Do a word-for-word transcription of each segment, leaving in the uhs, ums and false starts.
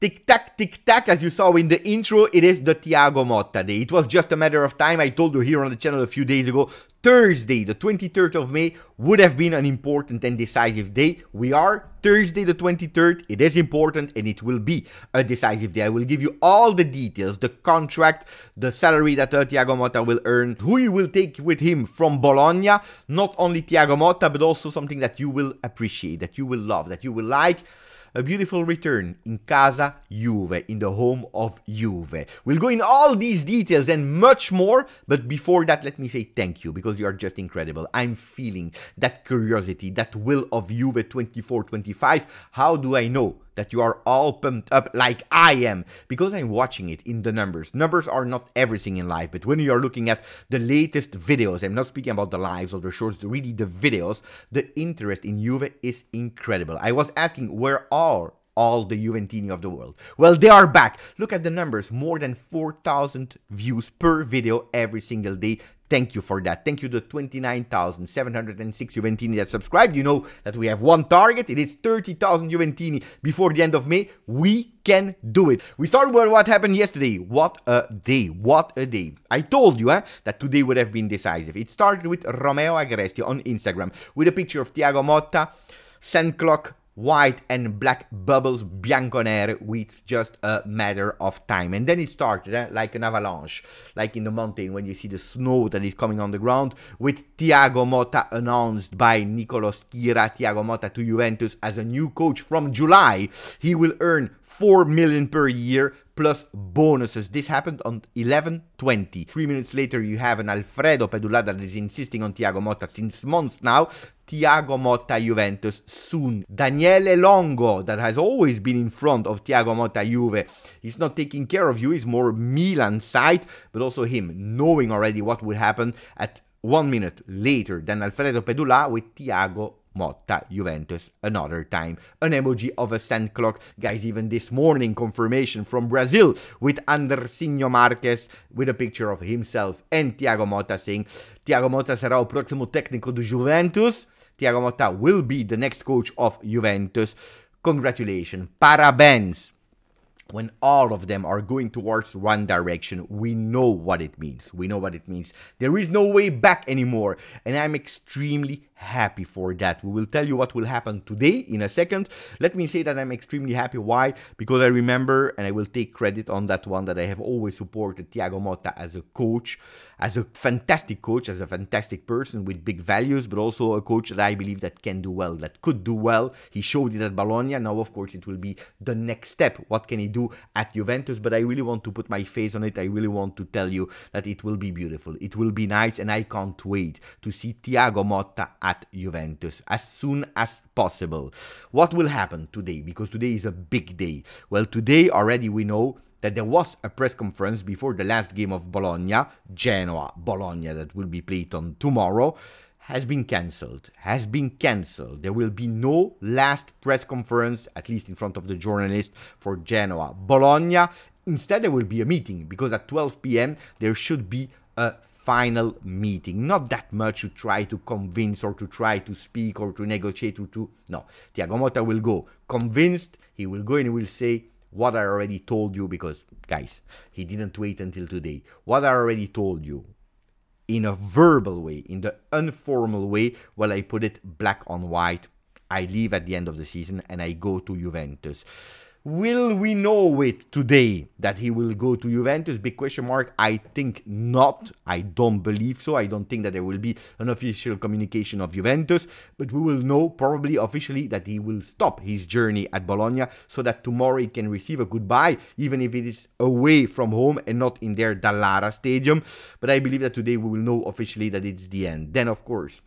Tic-tac, tic-tac, as you saw in the intro, it is the Thiago Motta day. It was just a matter of time. I told you here on the channel a few days ago, Thursday, the twenty-third of May, would have been an important and decisive day. We are Thursday, the twenty-third. It is important and it will be a decisive day. I will give you all the details, the contract, the salary that uh, Thiago Motta will earn, who he will take with him from Bologna. Not only Thiago Motta, but also something that you will appreciate, that you will love, that you will like. A beautiful return in Casa Juve, in the home of Juve. We'll go in all these details and much more, but before that, let me say thank you, because you are just incredible. I'm feeling that curiosity, that will of Juve twenty-four twenty-five. How do I know that you are all pumped up like I am? Because I'm watching it in the numbers. Numbers are not everything in life, but when you are looking at the latest videos, I'm not speaking about the lives or the shorts, really the videos, the interest in Juve is incredible. I was asking, where are all the Juventini of the world? Well, they are back. Look at the numbers, more than four thousand views per video every single day. Thank you for that. Thank you to the twenty-nine thousand seven hundred six Juventini that subscribed. You know that we have one target. It is thirty thousand Juventini before the end of May. We can do it. We start with what happened yesterday. What a day. What a day. I told you eh, that today would have been decisive. It started with Romeo Agresti on Instagram with a picture of Thiago Motta, Sandclock, white and black bubbles, bianconere, with just a matter of time. And then it started eh, like an avalanche, like in the mountain when you see the snow that is coming on the ground, with Thiago Motta announced by Nicolò Schira. Thiago Motta to Juventus as a new coach from July. He will earn four million per year plus bonuses. This happened on eleven twenty. Three minutes later, you have an Alfredo Pedullà that is insisting on Thiago Motta since months now. Thiago Motta Juventus soon. Daniele Longo, that has always been in front of Thiago Motta Juve. He's not taking care of you. He's more Milan side, but also him knowing already what would happen at one minute later than Alfredo Pedullà with Thiago Motta Juventus another time. An emoji of a sand clock. Guys, even this morning, confirmation from Brazil with Andersinho Marquez with a picture of himself and Thiago Motta saying, Thiago Motta será o próximo técnico do Juventus. Thiago Motta will be the next coach of Juventus. Congratulations. Parabéns. When all of them are going towards one direction, we know what it means. We know what it means. There is no way back anymore. And I'm extremely happy for that. We will tell you what will happen today in a second. Let me say that I'm extremely happy. Why? Because I remember, and I will take credit on that one, that I have always supported Thiago Motta as a coach, as a fantastic coach, as a fantastic person with big values, but also a coach that I believe that can do well, that could do well. He showed it at Bologna. Now, of course, it will be the next step. What can he do at Juventus? But I really want to put my face on it. I really want to tell you that it will be beautiful. It will be nice, and I can't wait to see Thiago Motta at Juventus as soon as possible. What will happen today? Because today is a big day. Well, today already we know that there was a press conference before the last game of Bologna, Genoa, Bologna, that will be played on tomorrow. Has been cancelled, has been cancelled. There will be no last press conference, at least in front of the journalist, for Genoa, Bologna. Instead, there will be a meeting, because at twelve p m there should be a final meeting. Not that much to try to convince or to try to speak or to negotiate or to... No, Thiago Motta will go convinced. He will go and he will say what I already told you, because, guys, he didn't wait until today. What I already told you. In a verbal way, in the informal way, well, I put it black on white. I leave at the end of the season and I go to Juventus. Will we know it today that he will go to Juventus? Big question mark. I think not. I don't believe so. I don't think that there will be an official communication of Juventus, but we will know probably officially that he will stop his journey at Bologna so that tomorrow he can receive a goodbye, even if it is away from home and not in their Dallara stadium. But I believe that today we will know officially that it's the end. Then, of course,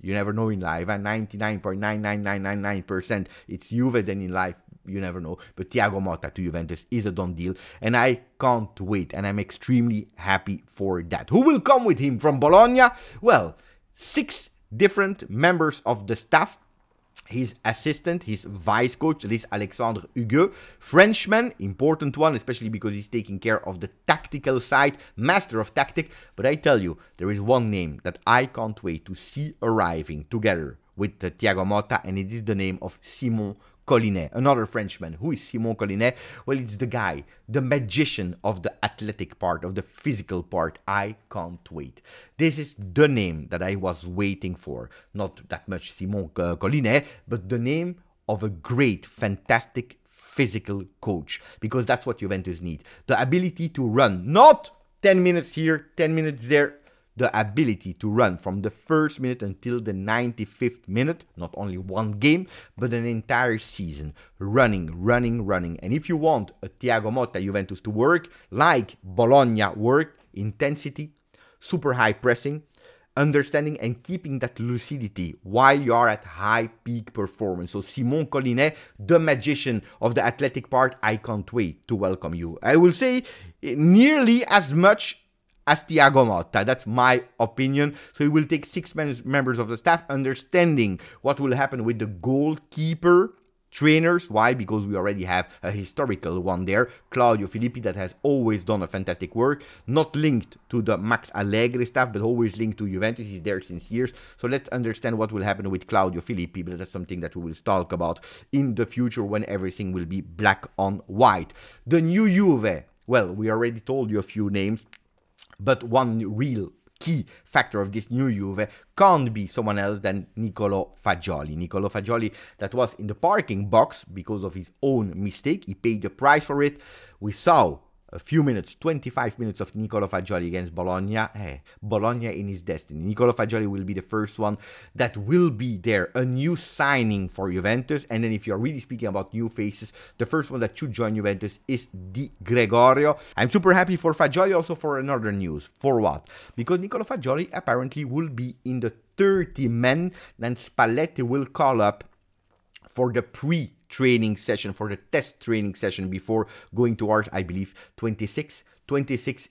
you never know in life, and ninety-nine point nine nine nine nine nine percent it's Juve, then in life, you never know. But Thiago Motta to Juventus is a done deal, and I can't wait, and I'm extremely happy for that. Who will come with him from Bologna? Well, six different members of the staff. His assistant, his vice coach, this Alexandre Huguet, Frenchman, important one, especially because he's taking care of the tactical side, master of tactic. But I tell you, there is one name that I can't wait to see arriving together with uh, Thiago Motta, and it is the name of Simone Colinet, another Frenchman. Who is Simone Colinet? Well, it's the guy, the magician of the athletic part, of the physical part. I can't wait. This is the name that I was waiting for. Not that much Simone uh, Colinet, but the name of a great, fantastic physical coach, because that's what Juventus need. The ability to run, not ten minutes here, ten minutes there, the ability to run from the first minute until the ninety-fifth minute, not only one game, but an entire season. Running, running, running. And if you want a Thiago Motta Juventus to work, like Bologna worked, intensity, super high pressing, understanding and keeping that lucidity while you are at high peak performance. So Simone Colinet, the magician of the athletic part, I can't wait to welcome you. I will say nearly as much as Thiago Motta. That's my opinion. So he will take six members of the staff, understanding what will happen with the goalkeeper trainers. Why? Because we already have a historical one there, Claudio Filippi, that has always done a fantastic work, not linked to the Max Allegri staff, but always linked to Juventus. He's there since years. So let's understand what will happen with Claudio Filippi, but that's something that we will talk about in the future when everything will be black on white. The new Juve. Well, we already told you a few names, but one real key factor of this new Juve can't be someone else than Nicolò Fagioli. Nicolò Fagioli, that was in the parking box because of his own mistake. He paid the price for it. We saw a few minutes, twenty-five minutes of Nicolò Fagioli against Bologna. Hey, Bologna in his destiny. Nicolò Fagioli will be the first one that will be there, a new signing for Juventus. And then if you're really speaking about new faces, the first one that should join Juventus is Di Gregorio. I'm super happy for Fagioli, also for another news. For what? Because Nicolò Fagioli apparently will be in the thirty men then Spalletti will call up for the pre training session, for the test training session before going towards, I believe, twenty-six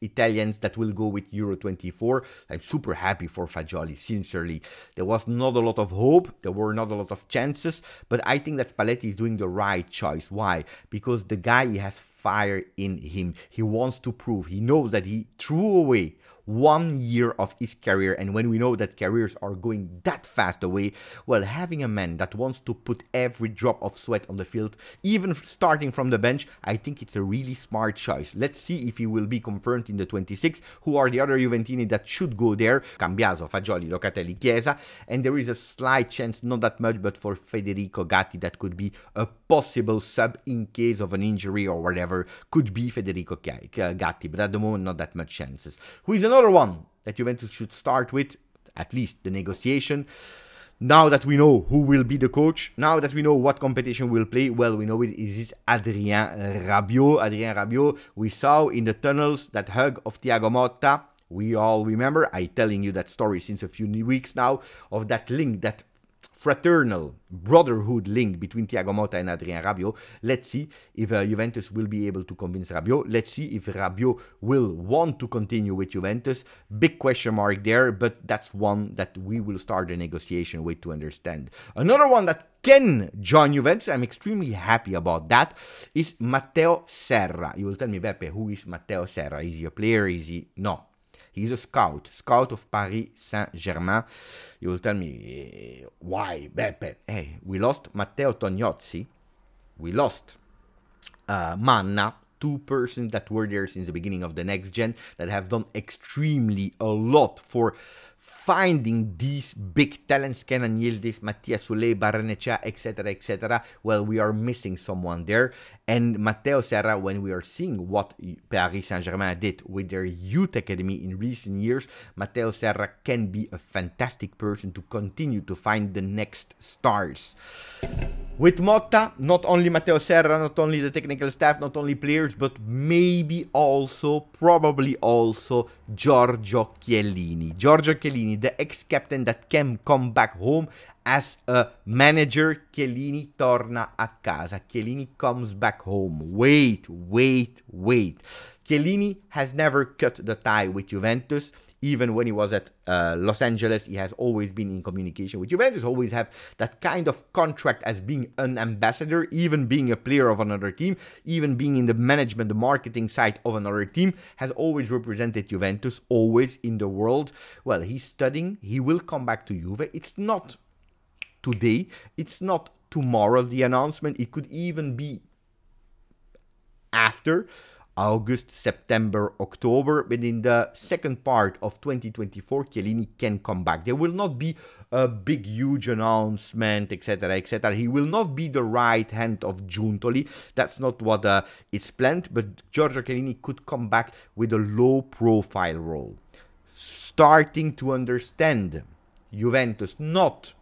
Italians that will go with Euro twenty-four. I'm super happy for Fagioli, sincerely. There was not a lot of hope, there were not a lot of chances, but I think that Spalletti is doing the right choice. Why? Because the guy, he has fire in him. He wants to prove. He knows that he threw away one year of his career, and when we know that careers are going that fast away, well, having a man that wants to put every drop of sweat on the field, even starting from the bench, I think it's a really smart choice. Let's see if he will be confirmed in the twenty-six. Who are the other Juventini that should go there? Cambiaso, Fagioli, Locatelli, Chiesa, and there is a slight chance, not that much, but for Federico Gatti, that could be a possible sub in case of an injury or whatever. Could be Federico Gatti, but at the moment, not that much chances. Who is another one that Juventus should start with, at least the negotiation? Now that we know who will be the coach, now that we know what competition will play, well, we know it is this Adrian Rabiot. Adrian Rabiot, we saw in the tunnels that hug of Thiago Motta. We all remember, I telling you that story since a few weeks now, of that link, that fraternal brotherhood link between Thiago Motta and Adrian Rabiot. Let's see if uh, Juventus will be able to convince Rabiot. Let's see if Rabiot will want to continue with Juventus. Big question mark there, but that's one that we will start a negotiation with to understand. Another one that can join Juventus, I'm extremely happy about that, is Matteo Serra. You will tell me, Beppe, who is Matteo Serra? Is he a player? Is he? No. He's a scout, scout of Paris Saint-Germain. You will tell me, why, Beppe? Hey, we lost Matteo Tognozzi. We lost uh, Manna. Two persons that were there since the beginning of the next gen, that have done extremely a lot for finding these big talents, Kenan Yildiz, Matthias Sule, Barrenechea, et cetera, et cetera. Well, we are missing someone there. And Matteo Serra, when we are seeing what Paris Saint-Germain did with their youth academy in recent years, Matteo Serra can be a fantastic person to continue to find the next stars. With Motta, not only Matteo Serra, not only the technical staff, not only players, but maybe also, probably also, Giorgio Chiellini. Giorgio Chiellini, the ex-captain that can come back home as a manager. Chiellini torna a casa. Chiellini comes back home. Wait, wait, wait. Chiellini has never cut the tie with Juventus. Even when he was at uh, Los Angeles, he has always been in communication with Juventus, always have that kind of contract as being an ambassador, even being a player of another team, even being in the management, the marketing side of another team, has always represented Juventus, always in the world. Well, he's studying. He will come back to Juve. It's not today. It's not tomorrow, the announcement. It could even be after August, September, October, but in the second part of twenty twenty-four, Chiellini can come back. There will not be a big, huge announcement, et cetera, et cetera. He will not be the right hand of Giuntoli. That's not what uh, is planned, but Giorgio Chiellini could come back with a low-profile role. Starting to understand Juventus, not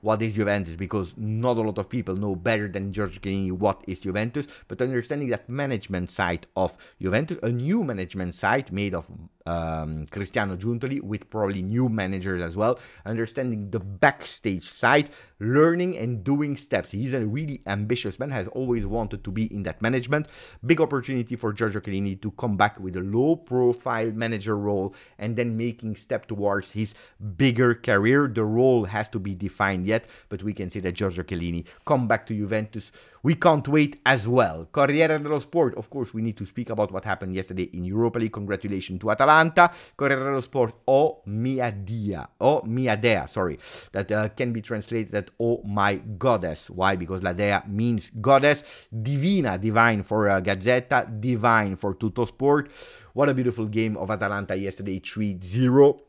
what is Juventus, because not a lot of people know better than Giorgio Chiellini what is Juventus, but understanding that management side of Juventus, a new management side made of um, Cristiano Giuntoli with probably new managers as well, understanding the backstage side, learning and doing steps. He's a really ambitious man, has always wanted to be in that management. Big opportunity for Giorgio Chiellini to come back with a low-profile manager role and then making step towards his bigger career. The role has to be defined yet, but we can see that Giorgio Chiellini come back to Juventus. We can't wait as well. Corriere dello Sport, of course, we need to speak about what happened yesterday in Europa League. Congratulations to Atalanta. Corriere dello Sport, oh mia dia, oh mia dea, sorry, that uh, can be translated as oh my goddess. Why? Because la dea means goddess. Divina, divine for uh, Gazzetta, divine for Tuttosport. What a beautiful game of Atalanta yesterday, three zero.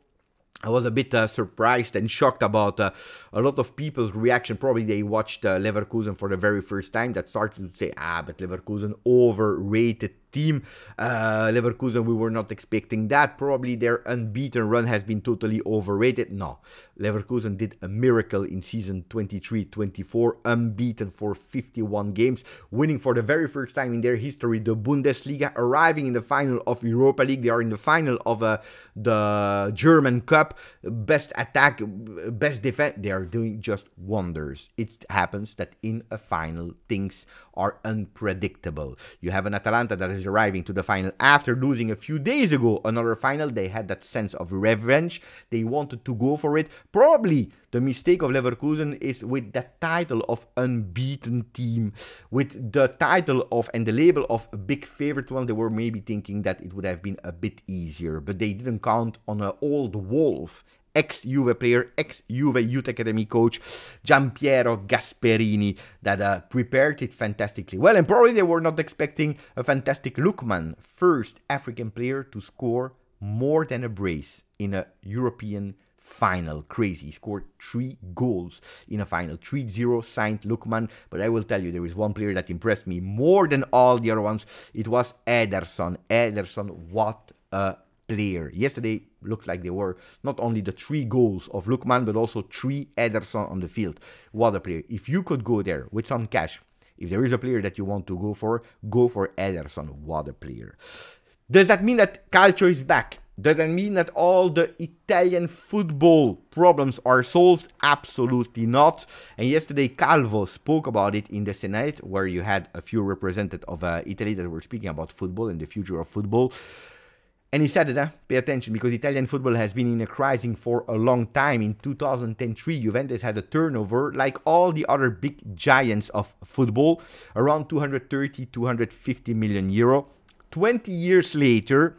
I was a bit uh, surprised and shocked about uh, a lot of people's reaction. Probably they watched uh, Leverkusen for the very first time, that started to say, ah, but Leverkusen overrated team. Uh, Leverkusen, we were not expecting that. Probably their unbeaten run has been totally overrated. No, Leverkusen did a miracle in season twenty-three twenty-four, unbeaten for fifty-one games, winning for the very first time in their history the Bundesliga, arriving in the final of Europa League. They are in the final of uh, the German Cup. Best attack, best defense. They are doing just wonders. It happens that in a final, things are unpredictable. You have an Atalanta that is arriving to the final after losing a few days ago another final. They had that sense of revenge, they wanted to go for it. Probably the mistake of Leverkusen is with the title of unbeaten team, with the title of and the label of a big favorite one. They were maybe thinking that it would have been a bit easier, but they didn't count on an old wolf, ex-Juve player, ex-Juve Youth Academy coach Giampiero Gasperini, that uh, prepared it fantastically well. And probably they were not expecting a fantastic Lookman, first African player to score more than a brace in a European final. Crazy. He scored three goals in a final. three zero, signed Lookman. But I will tell you, there is one player that impressed me more than all the other ones. It was Ederson. Ederson, what a player. Yesterday looked like they were not only the three goals of Lookman, but also three Ederson on the field. What a player. If you could go there with some cash, if there is a player that you want to go for, go for Ederson. What a player. Does that mean that Calcio is back? Does that mean that all the Italian football problems are solved? Absolutely not. And yesterday Calvo spoke about it in the Senate, where you had a few representatives of uh, Italy that were speaking about football and the future of football. And he said it, eh? Pay attention, because Italian football has been in a crisis for a long time. In two thousand three, Juventus had a turnover, like all the other big giants of football, around two hundred thirty to two hundred fifty million euro. twenty years later,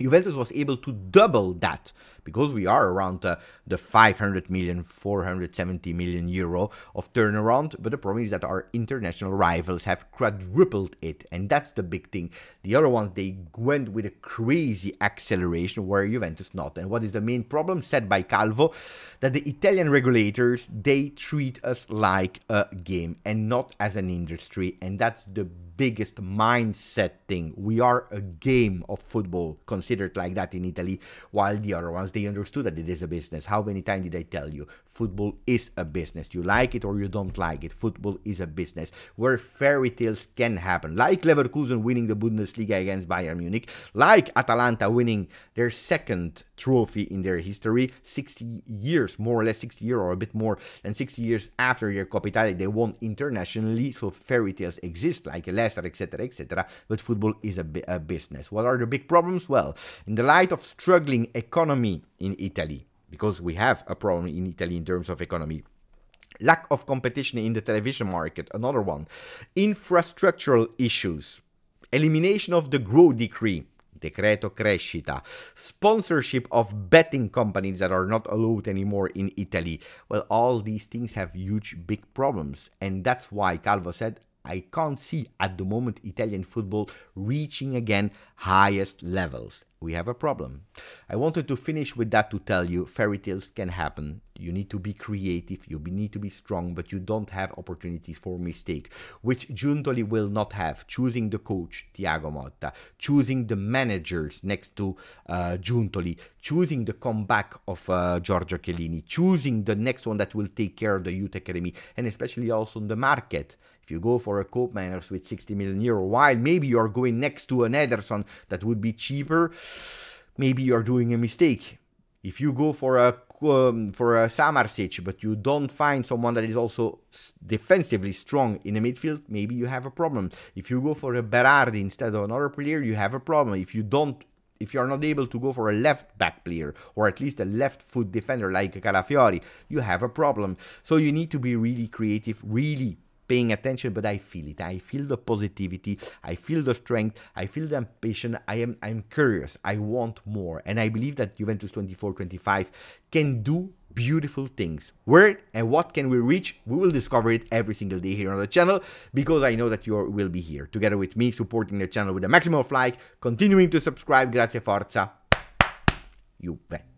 Juventus was able to double that, because we are around uh, the five hundred million, four hundred seventy million euro of turnaround. But the problem is that our international rivals have quadrupled it. And that's the big thing. The other ones, they went with a crazy acceleration, where Juventus not. And what is the main problem said by Calvo? That the Italian regulators, they treat us like a game and not as an industry. And that's the biggest mindset thing. We are a game of football, considered like that in Italy, while the other ones, they understood that it is a business. How many times did I tell you? Football is a business. You like it or you don't like it. Football is a business where fairy tales can happen. Like Leverkusen winning the Bundesliga against Bayern Munich. Like Atalanta winning their second trophy in their history. sixty years, more or less sixty years or a bit more than sixty years after their Coppa Italia, they won internationally. So fairy tales exist, like Leicester, et cetera, et cetera. But football is a, a business. What are the big problems? Well, in the light of struggling economy in Italy, because we have a problem in Italy in terms of economy, lack of competition in the television market, another one, infrastructural issues, elimination of the Grow Decree. decreto crescita. Sponsorship of betting companies that are not allowed anymore in Italy. Well, all these things have huge, big problems. And that's why Calvo said, I can't see at the moment Italian football reaching again highest levels. We have a problem. I wanted to finish with that to tell you fairy tales can happen. You need to be creative, you need to be strong, but you don't have opportunity for mistake, which Giuntoli will not have. Choosing the coach, Thiago Motta, choosing the managers next to uh, Giuntoli, choosing the comeback of uh, Giorgio Chiellini, choosing the next one that will take care of the youth academy, and especially also on the market. If you go for a Koopmeiners with sixty million euro, while maybe you're going next to an Ederson that would be cheaper, maybe you're doing a mistake. If you go for a um, for a Samarsic, but you don't find someone that is also defensively strong in the midfield, maybe you have a problem. If you go for a Berardi instead of another player, you have a problem. If you don't, if you are not able to go for a left back player or at least a left foot defender like Calafiori, you have a problem. So you need to be really creative, really paying attention. But I feel it. I feel the positivity. I feel the strength. I feel the ambition. I am I'm curious. I want more. And I believe that Juventus twenty-four twenty-five can do beautiful things. Where and what can we reach? We will discover it every single day here on the channel, because I know that you will be here together with me, supporting the channel with a maximum of like, continuing to subscribe. Grazie, forza Juve.